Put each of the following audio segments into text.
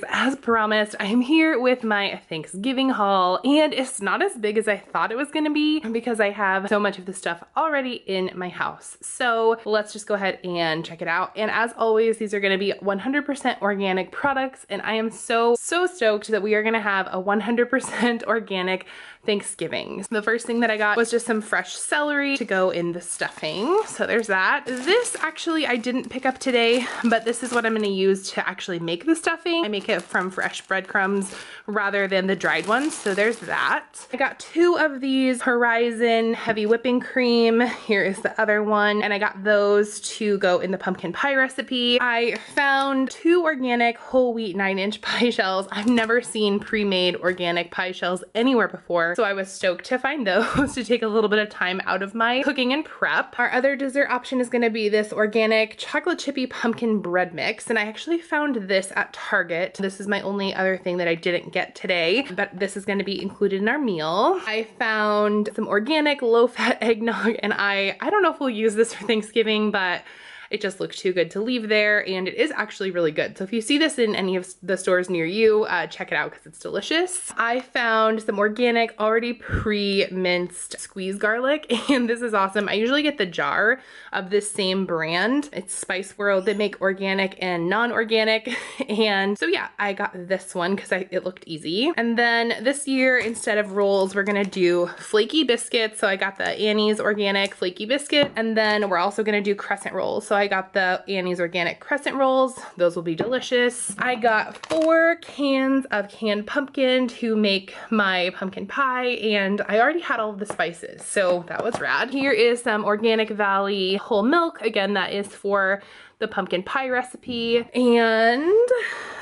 guys, as promised, I am here with my Thanksgiving haul, and it's not as big as I thought it was gonna be because I have so much of the stuff already in my house. So let's just go ahead and check it out. And as always, these are gonna be 100% organic products, and I am so stoked that we are gonna have a 100% organic Thanksgiving. The first thing that I got was just some fresh celery to go in the stuffing. So there's that. This actually I didn't pick up today, but this is what I'm gonna use to actually make the stuffing. I make it from fresh breadcrumbs rather than the dried ones, so there's that. I got two of these Horizon heavy whipping cream. Here is the other one, and I got those to go in the pumpkin pie recipe. I found two organic whole wheat 9-inch pie shells. I've never seen pre-made organic pie shells anywhere before, so I was stoked to find those to take a little bit of time out of my cooking and prep. Our other dessert option is gonna be this organic chocolate chippy pumpkin bread mix, and I actually found this at Target. This is my only other thing that I didn't get today, but this is gonna be included in our meal. I found some organic low-fat eggnog, and I don't know if we'll use this for Thanksgiving, but it just looked too good to leave there, and it is actually really good. So if you see this in any of the stores near you, check it out because it's delicious. I found some organic, already pre-minced squeezed garlic, and this is awesome. I usually get the jar of this same brand. It's Spice World. They make organic and non-organic, and so yeah, I got this one because it looked easy. And then this year, instead of rolls, we're gonna do flaky biscuits. So I got the Annie's Organic Flaky Biscuit, and then we're also gonna do crescent rolls. So I got the Annie's Organic Crescent Rolls. Those will be delicious. I got 4 cans of canned pumpkin to make my pumpkin pie, and I already had all of the spices, so that was rad. Here is some Organic Valley whole milk. Again, that is for the pumpkin pie recipe. And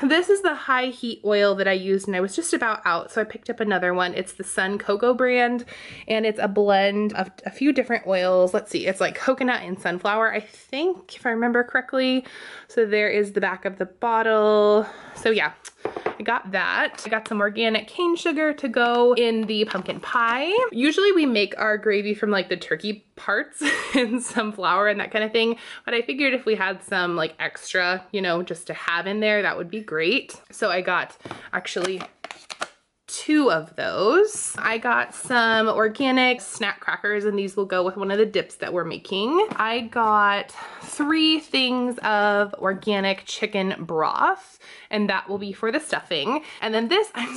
this is the high heat oil that I used, and I was just about out, so I picked up another one. It's the Sun Cocoa brand, and it's a blend of a few different oils. Let's see, it's like coconut and sunflower, I think, if I remember correctly. So there is the back of the bottle. So yeah, I got that. I got some organic cane sugar to go in the pumpkin pie. Usually we make our gravy from like the turkey parts and some flour and that kind of thing, but I figured if we had some like extra, you know, just to have in there, that would be great. So I got actually 2 of those. I got some organic snack crackers, and these will go with one of the dips that we're making. I got 3 things of organic chicken broth, and that will be for the stuffing. And then this I'm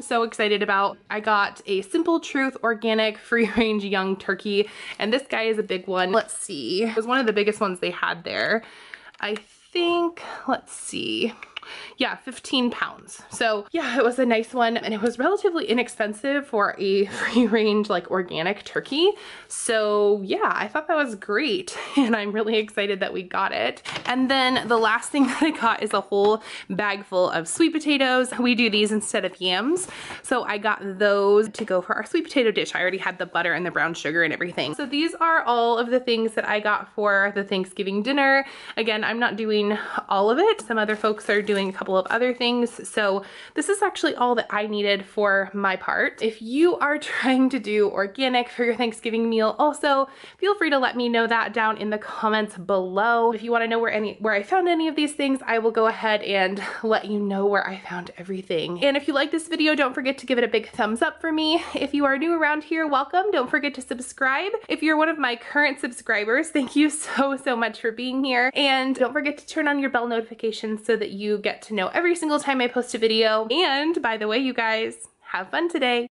so excited about. I got a Simple Truth organic free-range young turkey, and this guy is a big one. Let's see. It was one of the biggest ones they had there. I think, let's see. Yeah, 15 pounds. So yeah, it was a nice one, and it was relatively inexpensive for a free range like organic turkey. So yeah, I thought that was great, and I'm really excited that we got it. And then the last thing that I got is a whole bag full of sweet potatoes. We do these instead of yams. So I got those to go for our sweet potato dish. I already had the butter and the brown sugar and everything. So these are all of the things that I got for the Thanksgiving dinner. Again, I'm not doing all of it. Some other folks are doing a couple of other things. So this is actually all that I needed for my part. If you are trying to do organic for your Thanksgiving meal, also feel free to let me know that down in the comments below. If you want to know where I found any of these things, I will go ahead and let you know where I found everything. And if you like this video, don't forget to give it a big thumbs up for me. If you are new around here, welcome. Don't forget to subscribe. If you're one of my current subscribers, thank you so much for being here. And don't forget to turn on your bell notifications so that you get to know every single time I post a video. And by the way, you guys, have fun today.